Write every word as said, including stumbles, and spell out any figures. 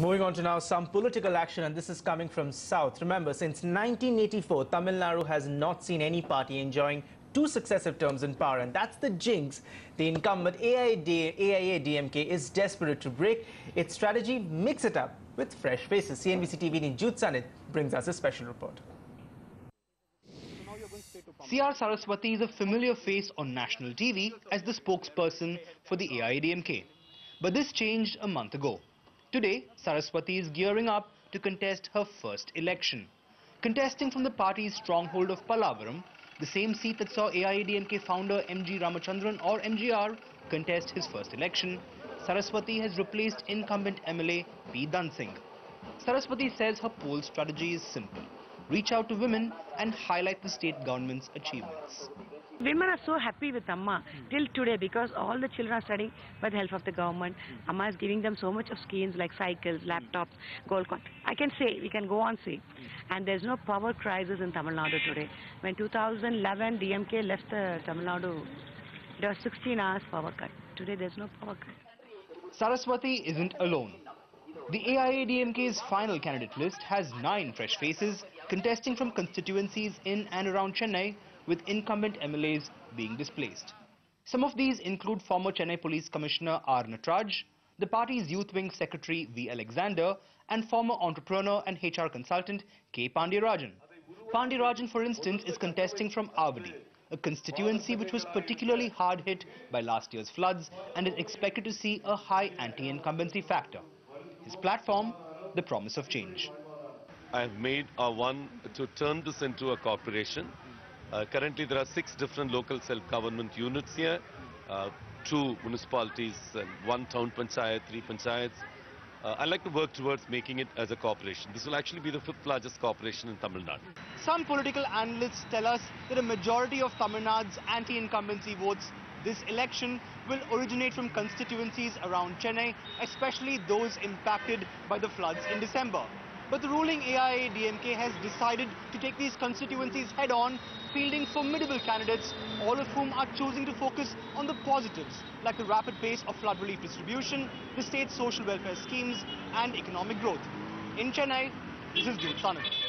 Moving on to now some political action, and this is coming from South. Remember, since nineteen eighty-four, Tamil Nadu has not seen any party enjoying two successive terms in power, and that's the jinx the incumbent A I A D M K is desperate to break. Its strategy, mix it up with fresh faces. C N B C T V Jude Sannith brings us a special report. C R Saraswati is a familiar face on national T V as the spokesperson for the A I A D M K. But this changed a month ago. Today, Saraswati is gearing up to contest her first election. Contesting from the party's stronghold of Palavaram, the same seat that saw A I A D M K founder M G Ramachandran, or M G R, contest his first election, Saraswati has replaced incumbent M L A P. Dhan Singh. Saraswati says her poll strategy is simple: reach out to women and highlight the state government's achievements. Women are so happy with Amma till today because all the children are studying by the help of the government. Amma is giving them so much of schemes like cycles, laptops, gold coins. I can say, we can go on say. And there's no power crisis in Tamil Nadu today. When two thousand eleven D M K left the Tamil Nadu, there was sixteen hours power cut. Today there's no power cut. Saraswati isn't alone. The A I A D M K's final candidate list has nine fresh faces contesting from constituencies in and around Chennai, with incumbent M L As being displaced. Some of these include former Chennai Police Commissioner R. Nataraj, the party's youth wing secretary V. Alexander, and former entrepreneur and H R consultant K. Pandiarajan. Pandiarajan, for instance, is contesting from Avadi, a constituency which was particularly hard hit by last year's floods and is expected to see a high anti-incumbency factor. His platform, the promise of change. I have made a one to turn this into a corporation. Uh, currently, there are six different local self-government units here, uh, two municipalities, and one town panchayat, three panchayats. Uh, I like to work towards making it as a corporation. This will actually be the fifth largest corporation in Tamil Nadu. Some political analysts tell us that a majority of Tamil Nadu's anti-incumbency votes this election will originate from constituencies around Chennai, especially those impacted by the floods in December. But the ruling A I A D M K has decided to take these constituencies head-on, fielding formidable candidates, all of whom are choosing to focus on the positives, like the rapid pace of flood relief distribution, the state's social welfare schemes, and economic growth. In Chennai, this is Jude Sannith.